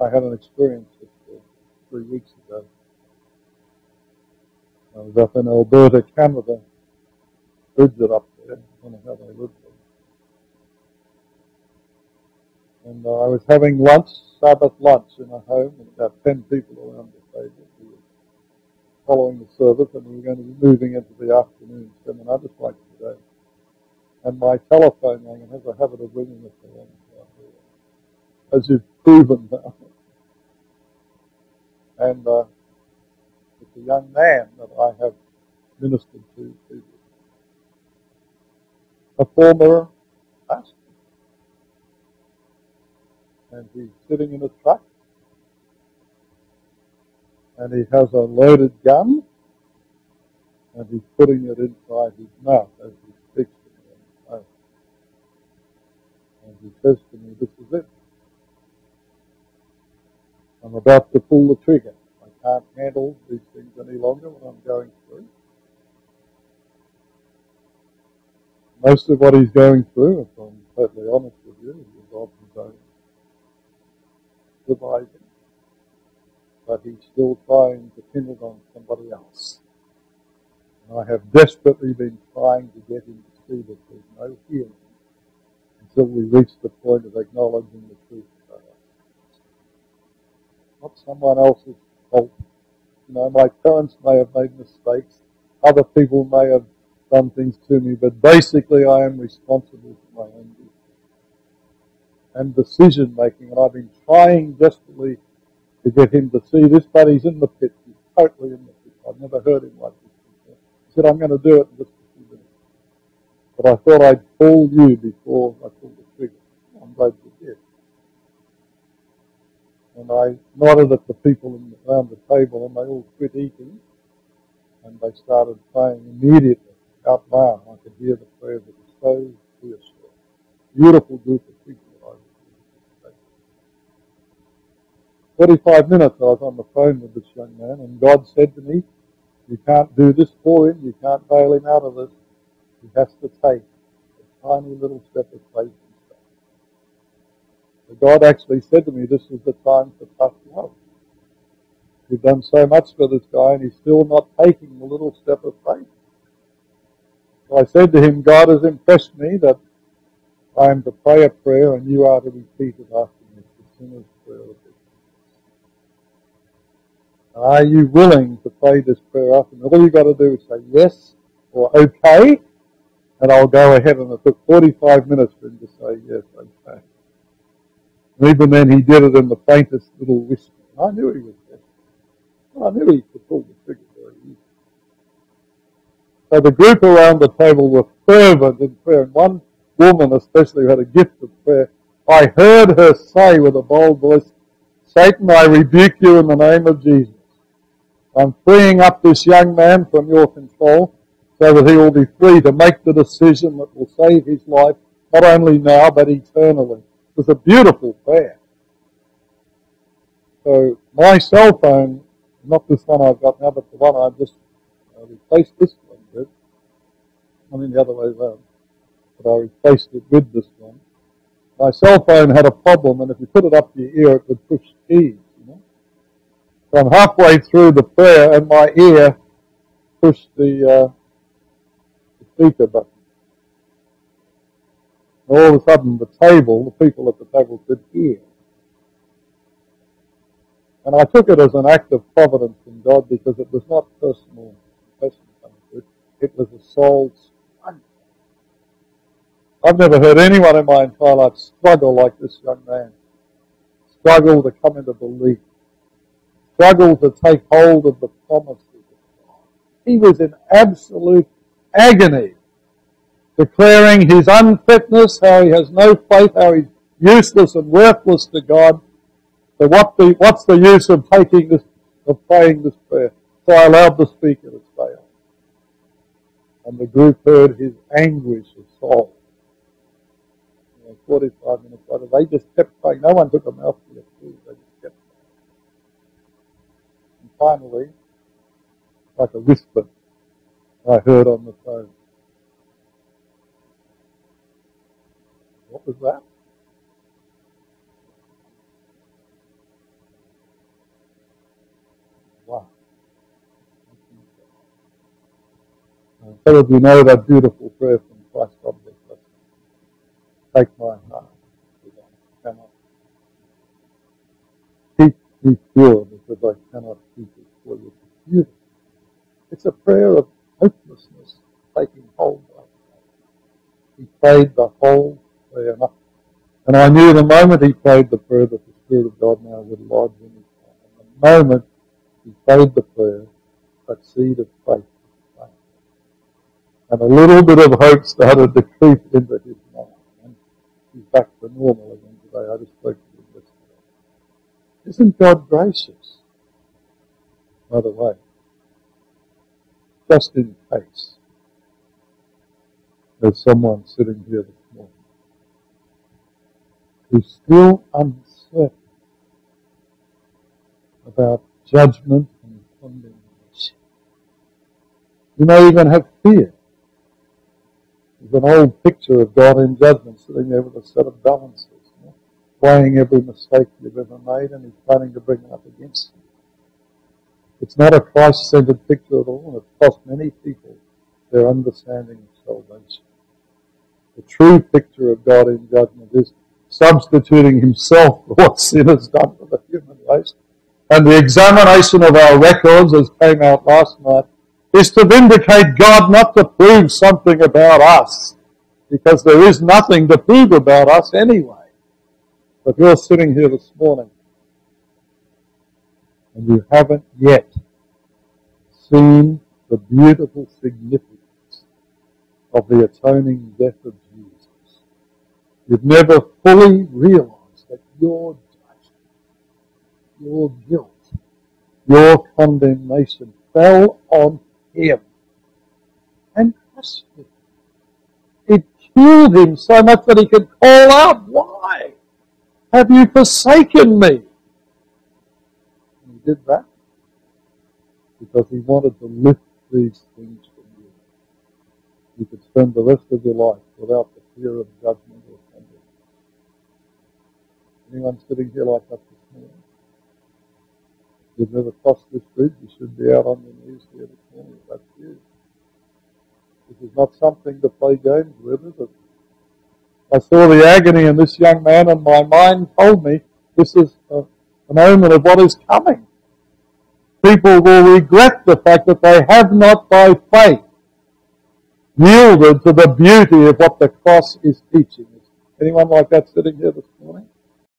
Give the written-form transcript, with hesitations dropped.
I had an experience just 3 weeks ago. I was up in Alberta, Canada, visited up there, I don't know how they lived there. And I was having lunch, Sabbath lunch, in a home, with about 10 people around the table. We were following the service, and we were going to be moving into the afternoon seminar, just like today. And my telephone rang, and has a habit of ringing at the end, as you've proven now. And it's a young man that I have ministered to previously, a former pastor. And he's sitting in a truck, and he has a loaded gun, and he's putting it inside his mouth as he speaks to me. And he says to me, "This is it. I'm about to pull the trigger. I can't handle these things any longer when I'm going through." Most of what he's going through, if I'm totally honest with you, is of his own devising. But he's still trying to pin it on somebody else. And I have desperately been trying to get him to see that there's no healing until we reach the point of acknowledging the truth. Not someone else's fault. You know, my parents may have made mistakes. Other people may have done things to me, but basically I am responsible for my own decision and decision-making. And I've been trying desperately to get him to see this, but he's in the pit. He's totally in the pit. I've never heard him like this before. He said, "I'm going to do it in just a few minutes. But I thought I'd call you before I pulled the trigger. I'm glad you did." And I nodded at the people around the table, and they all quit eating, and they started praying immediately, out loud. I could hear the prayers. It was so reassuring. Beautiful group of people that I was with. 45 minutes I was on the phone with this young man, and God said to me, "You can't do this for him. You can't bail him out of this. He has to take a tiny little step of faith." God actually said to me, "This is the time for tough love. You've done so much for this guy, and he's still not taking the little step of faith." So I said to him, "God has impressed me that I am to pray a prayer, and you are to repeat it after me. It's the sinner's prayer of it. Are you willing to pray this prayer after me? All you've got to do is say yes or okay, and I'll go ahead." And it took 45 minutes for him to say yes, okay. And even then, he did it in the faintest little whisper. I knew he was there. I knew he could pull the trigger very easily. So the group around the table were fervent in prayer, and one woman especially who had a gift of prayer, I heard her say with a bold voice, "Satan, I rebuke you in the name of Jesus. I'm freeing up this young man from your control so that he will be free to make the decision that will save his life, not only now, but eternally." It was a beautiful prayer. So my cell phone, not this one I've got now, but the one I've just replaced this one with, I mean the other way around, but I replaced it with this one. My cell phone had a problem, and if you put it up to your ear, it would push keys, you know. So I'm halfway through the prayer, and my ear pushed the speaker button. And all of a sudden, the people at the table could hear. And I took it as an act of providence from God, because it was not personal confession. It was a soul struggle. I've never heard anyone in my entire life struggle like this young man. Struggle to come into belief. Struggle to take hold of the promises of God. He was in absolute agony, declaring his unfitness, how he has no faith, how he's useless and worthless to God. So what's the use of praying this prayer? So I allowed the speaker to stay on. And the group heard his anguish of soul. You know, 45 minutes later, they just kept praying. No one took a mouthful of food. They just kept praying. And finally, like a whisper, I heard on the phone, "What was that?" Because we know that beautiful prayer from Christ object us. Take my heart. I cannot teach me pure because I cannot teach it for you. It's beautiful. It's a prayer of hopelessness taking hold of it. He prayed the whole prayer. And I knew the moment he prayed the prayer that the Spirit of God now would lodge in his heart. And the moment he prayed the prayer, that seed of faith was planted. And a little bit of hope started to creep into his mind. And he's back to normal again today. I just spoke to him yesterday. Isn't God gracious? By the way, just in case there's someone sitting here this morning who's still uncertain about judgment and condemnation. You may even have fear. There's an old picture of God in judgment sitting there with a set of balances, weighing every mistake you've ever made, and he's planning to bring it up against you. It's not a Christ-centered picture at all, and it's cost many people their understanding of salvation. The true picture of God in judgment is substituting himself for what sin has done for the human race. And the examination of our records, as came out last night, is to vindicate God, not to prove something about us, because there is nothing to prove about us anyway. But you're sitting here this morning, and you haven't yet seen the beautiful significance of the atoning death of Jesus. You've never fully realized that your judgment, your guilt, your condemnation fell on him and crushed him. It killed him so much that he could call out, "Why have you forsaken me?" Did that because he wanted to lift these things from you. You could spend the rest of your life without the fear of judgment or condemnation. Anyone sitting here like that this morning? You've never crossed this bridge. You should be out on your knees here this morning. That's you. This is not something to play games with, is it? I saw the agony in this young man, and my mind told me this is a moment of what is coming. People will regret the fact that they have not by faith yielded to the beauty of what the cross is teaching us. Anyone like that sitting here this morning?